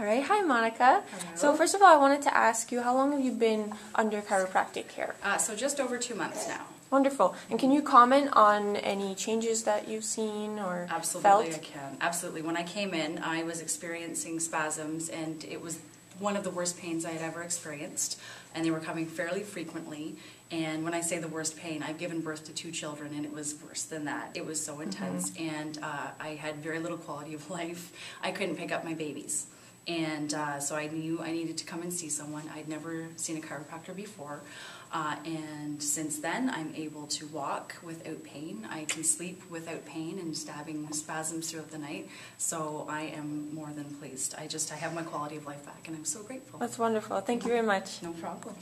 All right. Hi, Monica. Hello. So first of all, I wanted to ask you, how long have you been under chiropractic care? So just over 2 months now. Wonderful. And can you comment on any changes that you've seen or felt? Absolutely, I can. Absolutely. When I came in, I was experiencing spasms, and it was one of the worst pains I had ever experienced, and they were coming fairly frequently. And when I say the worst pain, I've given birth to 2 children, and it was worse than that. It was so intense, and I had very little quality of life. I couldn't pick up my babies. And so I knew I needed to come and see someone. I'd never seen a chiropractor before, and since then I'm able to walk without pain. I can sleep without pain and stabbing spasms throughout the night, so I am more than pleased. I have my quality of life back, and I'm so grateful. That's wonderful. Thank you very much. No problem.